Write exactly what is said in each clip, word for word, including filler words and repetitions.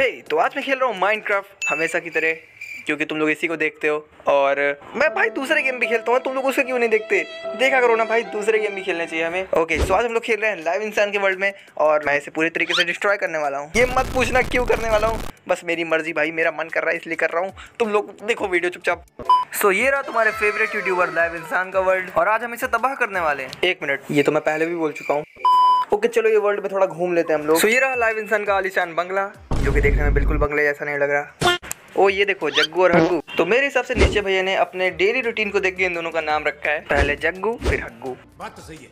हे hey, तो आज मैं खेल रहा हूँ माइनक्राफ्ट हमेशा की तरह, क्योंकि तुम लोग इसी को देखते हो। और मैं भाई दूसरे गेम भी खेलता हूँ, तुम लोग उसको क्यों नहीं देखते? देखा करो ना भाई, दूसरे गेम भी खेलने चाहिए हमें। ओके okay, सो आज हम लोग खेल रहे हैं लाइव इंसान के वर्ल्ड में, और मैं इसे पूरे तरीके से डिस्ट्रॉय करने वाला हूँ। ये मत पूछना क्यों करने वाला हूँ, बस मेरी मर्जी भाई, मेरा मन कर रहा है इसलिए कर रहा हूँ। तुम लोग देखो वीडियो चुपचाप। सो so, ये रहा तुम्हारे फेवरेट यूट्यूबर लाइव इंसान का वर्ल्ड, और आज हम इसे तबाह करने वाले हैं। एक मिनट, ये तो मैं पहले भी बोल चुका हूँ। ओके okay, चलो ये वर्ल्ड में थोड़ा घूम लेते हैं हम लोग। सो so, ये रहा लाइव इंसान का आलीशान बंगला, जो कि देखने में बिल्कुल बंगले जैसा नहीं लग रहा। ओ ये देखो जग्गू और हग्गू। तो मेरे हिसाब से नीचे भैया ने अपने डेली रूटीन को देख के इन दोनों का नाम रखा है, पहले जग्गू फिर हग्गू। बात तो सही है।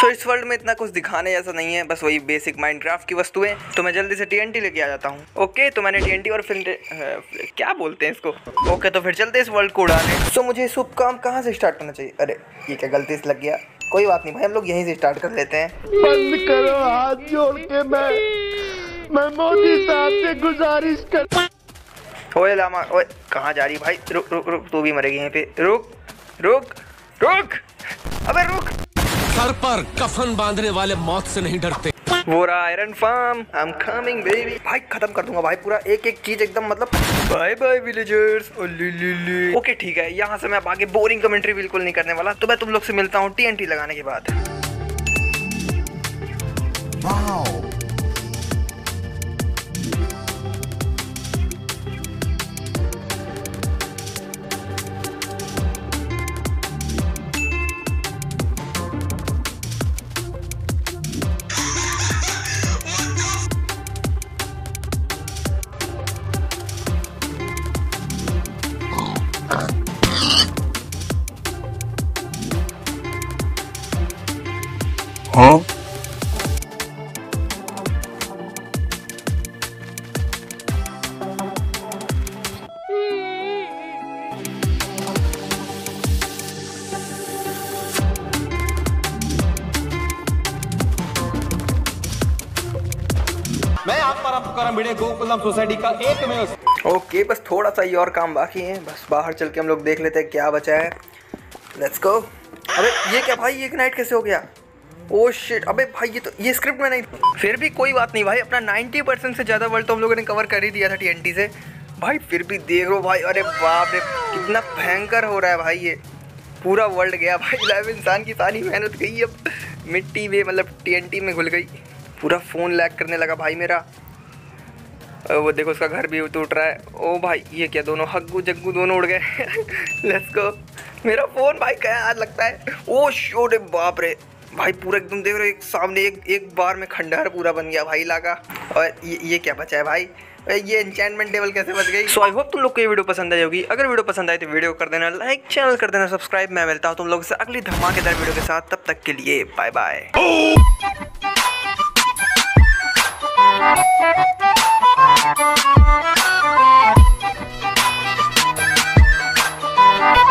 सो so, इस वर्ल्ड में इतना कुछ दिखाने जैसा नहीं है, बस वही बेसिक माइनक्राफ्ट की वस्तुएं। तो मैं जल्दी से टीएनटी लेके आ जाता हूँ। ओके okay, तो मैंने टीएनटी और फिल्टर क्या बोलते हैं इसको, ओके okay, तो फिर चलते इस वर्ल्ड को उड़ाने। सो so, मुझे शुभ काम कहाँ से स्टार्ट करना चाहिए? अरे ये क्या गलती से लग गया, कोई बात नहीं भाई, हम लोग यहीं से स्टार्ट कर लेते हैं। बंद करो, हाथ जोड़ के मैं मैं मोदी साहब से गुजारिश कर। ओए लामा, ओए कहाँ जा रही भाई? रुक रुक रुक, तू भी मरेगी यहीं पे। रुक रुक रुक, अबे रुक। सर पर कफन बांधने वाले मौत से नहीं डरते। वो रहा iron farm, I am coming baby. भाई खत्म कर दूंगा भाई पूरा, एक एक चीज एकदम, मतलब बाय बाय विलेजर्स। ओके ठीक है, यहाँ से मैं अब आगे बोरिंग कमेंट्री बिल्कुल नहीं करने वाला, तो मैं तुम लोग से मिलता हूँ टीएनटी लगाने के बाद। वाओ हाँ? मैं आप पर आपका भिड़े गोकुलम सोसाइटी का एक में। ओके बस थोड़ा सा ये और काम बाकी है, बस बाहर चल के हम लोग देख लेते हैं क्या बचा है। Let's go. अरे ये क्या भाई, ये इग्नाइट कैसे हो गया? ओ शिट, अबे भाई ये तो ये स्क्रिप्ट में नहीं। फिर भी कोई बात नहीं भाई, अपना नब्बे परसेंट से ज़्यादा वर्ल्ड तो हम लोगों ने कवर कर ही दिया था टीएनटी से भाई। फिर भी देख लो भाई, अरे बाप रे कितना भयंकर हो रहा है भाई, ये पूरा वर्ल्ड गया भाई। लाइव इंसान की सारी मेहनत गई अब मिट्टी में, मतलब टीएनटी में घुल गई। पूरा फ़ोन लैग करने लगा भाई मेरा। वो देखो उसका घर भी टूट रहा है। ओ भाई ये क्या, दोनों हग्गू जग्गू दोनों उड़ गए। Let's go. मेरा फ़ोन भाई क्या लगता है। ओ शोरे बाप रे भाई, पूरा एकदम देख रहे हो, एक सामने एक एक बार में खंडहर पूरा बन गया भाई इलाका। और ये ये क्या बचा है भाई, ये एन्चेंटमेंट टेबल कैसे बच गई। सो आई होप तुम लोग को ये वीडियो पसंद आई होगी। अगर वीडियो पसंद आए तो वीडियो कर देना लाइक, चैनल कर देना सब्सक्राइब। मैं मिलता हूँ तुम लोग से अगली धमाकेदार वीडियो के साथ, तब तक के लिए बाय बाय।